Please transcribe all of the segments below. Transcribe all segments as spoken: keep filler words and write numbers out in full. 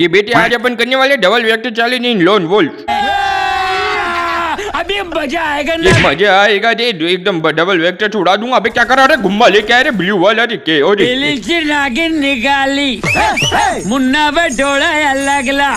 जी बेटे, आज अपन करने वाले double vector challenge in lone wolf. अभी मजा आएगा ना, मजा आएगा। एकदम डबल वेक्टर छुड़ा दूंगा। अबे क्या कर रहा है? घुम्मा लेके आए ब्लू वाला के और नागिन निकाली मुन्ना बटोड़ा लगला।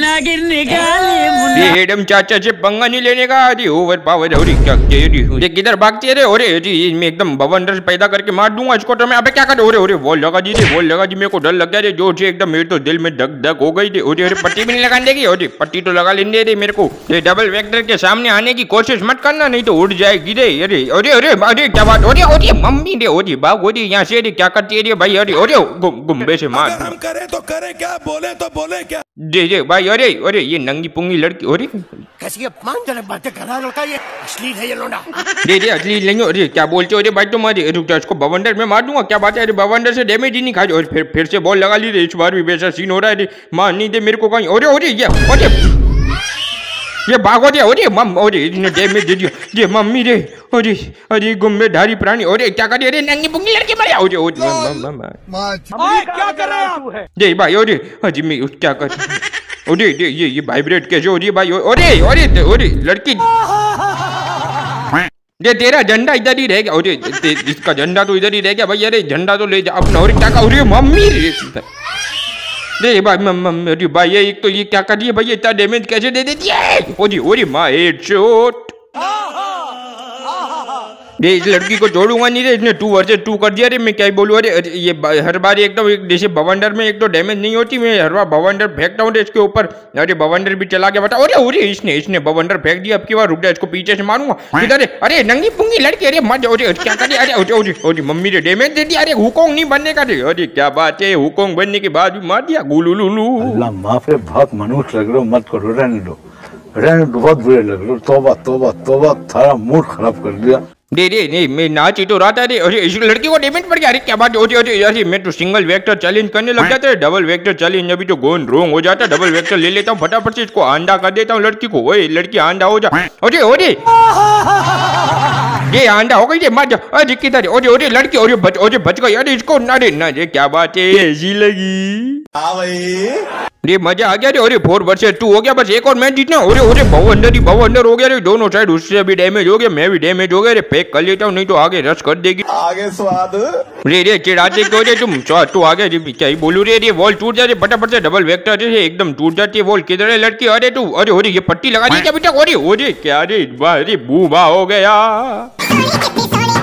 नागिन निकाली हेडम चाचा से पंगा नहीं लेने का। अरे ओवर पावर हो रही, किधर भागती है? अरे मैं एकदम भवन रस पैदा करके मार दूंगा इसको तो मैं। अबे क्या कर? अरे वॉल लगा दी, वॉल लगा दी। मेरे को डर लग गया जोर से एकदम। मेरे तो दिल में धक धक हो गई थी। अरे पट्टी भी नहीं लगाने देगी। अरे पट्टी तो लगा लेने दे मेरे को। डबल वेक्टर के सामने आने की कोशिश मत करना, नहीं तो उड़ जाएगी रे। अरे अरे अरे अरे क्या बात हो रही है? अरे मम्मी रे, अरे बाप, अरे यहाँ से क्या करती है भाई? अरे अरे गुम्बे से मार। हम करें तो करें क्या, बोले तो बोले क्या? जी जी भाई। अरे अरे ये नंगी पुंगी लड़की, अरे कैसी अपमानजनक बातें कर रहा है लड़का, ये अश्लील है ये लोंडा। जी जी अश्लील नहीं। अरे क्या बोलते हो? अरे भाई तुम, अरे रुक जा, इसको बवंडर में मार दूंगा। क्या बात है? अरे बवंडर से डैमेज ही नहीं खा। और फिर फिर से बॉल लगा ली रे। इस बार भी वैसा सीन हो रहा है, मार नहीं दे मेरे को कहीं। अरे अरे ये ये भागो दे। अरे मम, अरे इसने डैमेज दे दिया ये मम्मी रे। अरे अरे गुम्बे धारी प्राणी। अरे क्या कर रही है? नंगी पुंगी लड़की मर। अरे अरे क्या कर रहा है दे भाई? अरे अजी मैं क्या कर? अरे ये ये वाइब्रेट कैसे हो रही है भाई? अरे अरे अरे लड़की दे, तेरा झंडा इधर ही रह गया। अरे इसका झंडा तो इधर ही रह गया भाई। अरे झंडा तो ले जा अपना। और क्या कर? मम्मी रे दे भाई, मम्मी अरे भाई ये तो ये क्या कर रही है भाई? इतना डैमेज कैसे दे देती है? ओरी ओरी माँ हेडशॉट। ये इस लड़की को छोड़ूंगा नहीं रे। इसने टू वर्सेस टू कर दिया रे। मैं क्या ही बोलूँ? अरे ये हर बार एकदम एक जैसे बवंडर में एक तो डैमेज नहीं होती। मैं हर बार बवंडर फेंकता हूँ इसके ऊपर। अरे बवंडर भी चला के बता। अरे अरे इसने इसने बवंडर फेंक दिया। अब की बार रुक जा, इसको पीछे से मारूंगा इधर। अरे नंगी पुंगी लड़की, अरे मत। अरे क्या कर? अरे अरे मम्मी ने डैमेज दे दिया। अरे हुकोंग नहीं बनने का रे। अरे क्या बात है? हुकोंग बनने के बाद भी मार दिया। गुलू लूलू माफे भाग मनुष्य लग रहा, मत करो, रहने दो रहने दो, बहुत बुरे लग रहे। तोबा तोबा तोबा, थारा मूड खराब कर दिया। दे दे नहीं, मैं नाच ही तो रहा था। अरे इस लड़की को डैमेज पड़ गया। अरे क्या बात होती है? अरे मैं तो सिंगल वेक्टर चैलेंज करने लग जाता है। डबल वेक्टर चैलेंज अभी तो गोन रोंग हो जाता है। डबल वेक्टर ले लेता हूँ फटाफट से, इसको अंडा कर देता हूँ लड़की को। ओए लड़की अंडा हो जा। अरे अरे ये अंडा हो गई ये मत। अरे किधर? अरे अरे लड़की, अरे बच अरे बच गई। अरे इसको ना रे ना, क्या बात है? ऐसी लगी हाँ भाई, ये मजा आ गया रे। अरे फोर वर्सेस टू हो गया, बस एक और मैच जीतना। अरे अरे बहु अंदर ही बहु अंदर हो गया रे। दोनों साइड उससे भी डैमेज हो गया, मैं भी डैमेज हो गया रे। पैक कर लेता हूँ, नहीं तो आगे रश कर देगी। आगे स्वाद रे रे चिढ़ाते क्यों रे तुम? स्वाद तो आगे क्या ही बोलू रे। ये वॉल टूट जाते फटाफट से। डबल वेक्टर एकदम टूट जाती है वॉल। किधर है लड़की? अरे तू, अरे अरे ये पट्टी लगा दी क्या बेटा? अरे अरे क्या रे, बूबा हो गया।